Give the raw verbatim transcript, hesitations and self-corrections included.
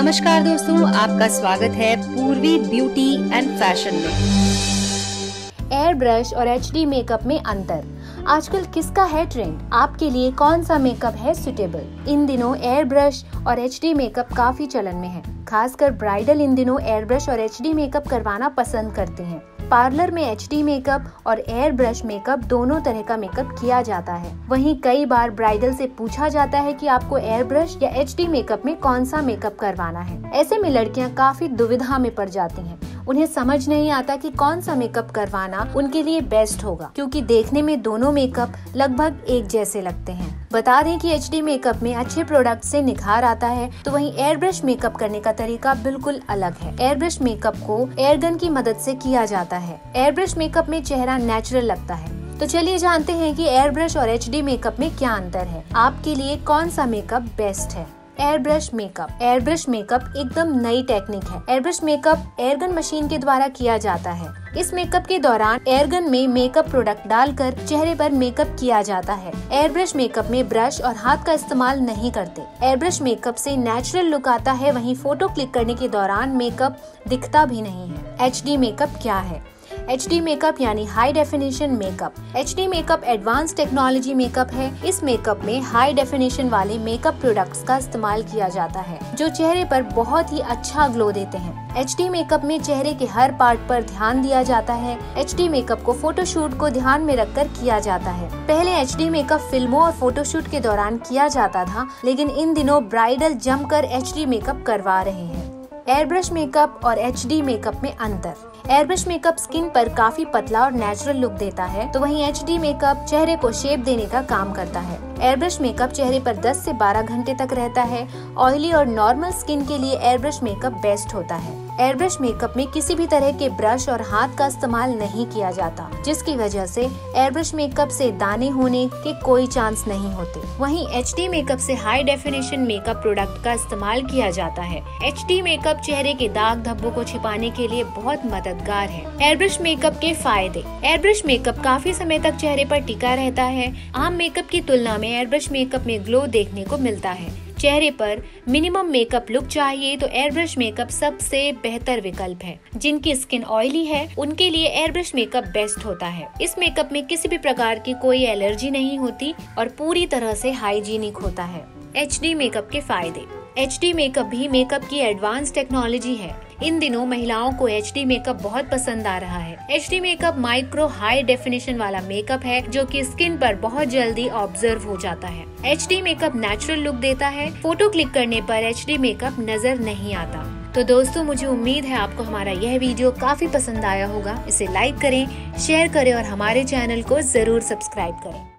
नमस्कार दोस्तों, आपका स्वागत है पूर्वी ब्यूटी एंड फैशन में। एयर ब्रश और एचडी मेकअप में अंतर, आजकल किसका है ट्रेंड, आपके लिए कौन सा मेकअप है सुटेबल। इन दिनों एयर ब्रश और एचडी मेकअप काफी चलन में है, खासकर ब्राइडल इन दिनों एयर ब्रश और एचडी मेकअप करवाना पसंद करते हैं। पार्लर में एचडी मेकअप और एयर ब्रश मेकअप दोनों तरह का मेकअप किया जाता है। वहीं कई बार ब्राइडल से पूछा जाता है कि आपको एयर ब्रश या एचडी मेकअप में कौन सा मेकअप करवाना है। ऐसे में लड़कियां काफी दुविधा में पड़ जाती हैं। उन्हें समझ नहीं आता कि कौन सा मेकअप करवाना उनके लिए बेस्ट होगा, क्योंकि देखने में दोनों मेकअप लगभग एक जैसे लगते हैं। बता दें कि एचडी मेकअप में अच्छे प्रोडक्ट से निखार आता है, तो वहीं एयर ब्रश मेकअप करने का तरीका बिल्कुल अलग है। एयर ब्रश मेकअप को एयर गन की मदद से किया जाता है। एयर ब्रश मेकअप में चेहरा नेचुरल लगता है। तो चलिए जानते हैं कि एयर ब्रश और एचडी मेकअप में क्या अंतर है, आपके लिए कौन सा मेकअप बेस्ट है। Air brush makeup air brush makeup एकदम नई टेक्निक है। Air brush makeup airgun machine के द्वारा किया जाता है। इस मेकअप के दौरान एयरगन में मेकअप प्रोडक्ट डालकर चेहरे पर मेकअप किया जाता है। एयर ब्रश मेकअप में ब्रश और हाथ का इस्तेमाल नहीं करते। एयर ब्रश मेकअप से नेचुरल लुक आता है, वहीं फोटो क्लिक करने के दौरान मेकअप दिखता भी नहीं है। एचडी मेकअप क्या है? एचडी मेकअप यानी high definition makeup. HD makeup advance technology makeup है। इस मेकअप में हाई डेफिनेशन वाले मेकअप प्रोडक्ट्स का इस्तेमाल किया जाता है, जो चेहरे पर बहुत ही अच्छा ग्लो देते हैं। एचडी मेकअप में चेहरे के हर पार्ट पर ध्यान दिया जाता है। एचडी मेकअप को फोटोशूट को ध्यान में रखकर किया जाता है। पहले एचडी मेकअप फिल्मों और फोटोशूट के दौरान किया जाता था, लेकिन इन दिनों ब्राइडल जमकर एचडी मेकअप करवा रहे हैं। एयर ब्रश मेकअप और एचडी मेकअप में अंतर, एयर ब्रश मेकअप स्किन पर काफी पतला और नेचुरल लुक देता है, तो वहीं एचडी मेकअप चेहरे को शेप देने का काम करता है। एयर ब्रश मेकअप चेहरे पर दस से बारह घंटे तक रहता है। ऑयली और नॉर्मल स्किन के लिए एयर ब्रश मेकअप बेस्ट होता है। एयर ब्रश मेकअप में किसी भी तरह के ब्रश और हाथ का इस्तेमाल नहीं किया जाता, जिसकी वजह से एयर ब्रश मेकअप से दाने होने के कोई चांस नहीं होते। वहीं एचडी मेकअप से हाई डेफिनेशन मेकअप प्रोडक्ट का इस्तेमाल किया जाता है। एचडी मेकअप चेहरे के दाग धब्बों को छिपाने के लिए बहुत मददगार है। एयर ब्रश मेकअप के फायदे, एयर ब्रश मेकअप काफी समय तक चेहरे पर टिका रहता है। आम मेकअप की तुलना में एयर ब्रश मेकअप में ग्लो देखने को मिलता है। चेहरे पर मिनिमम मेकअप लुक चाहिए तो एयर ब्रश मेकअप सबसे बेहतर विकल्प है। जिनकी स्किन ऑयली है उनके लिए एयर ब्रश मेकअप बेस्ट होता है। इस मेकअप में किसी भी प्रकार की कोई एलर्जी नहीं होती और पूरी तरह से हाइजीनिक होता है। एचडी मेकअप के फायदे, एचडी मेकअप भी मेकअप की एडवांस टेक्नोलॉजी है। इन दिनों महिलाओं को एचडी मेकअप बहुत पसंद आ रहा है। HD makeup micro high definition वाला मेकअप है, जो कि स्किन पर बहुत जल्दी ऑब्जर्व हो जाता है। एचडी मेकअप नेचुरल लुक देता है। फोटो क्लिक करने पर एचडी मेकअप नजर नहीं आता। तो दोस्तों, मुझे उम्मीद है आपको हमारा यह वीडियो काफी पसंद आया होगा। इसे लाइक करें, शेयर करें और हमारे चैनल को जरूर सब्सक्राइब करें।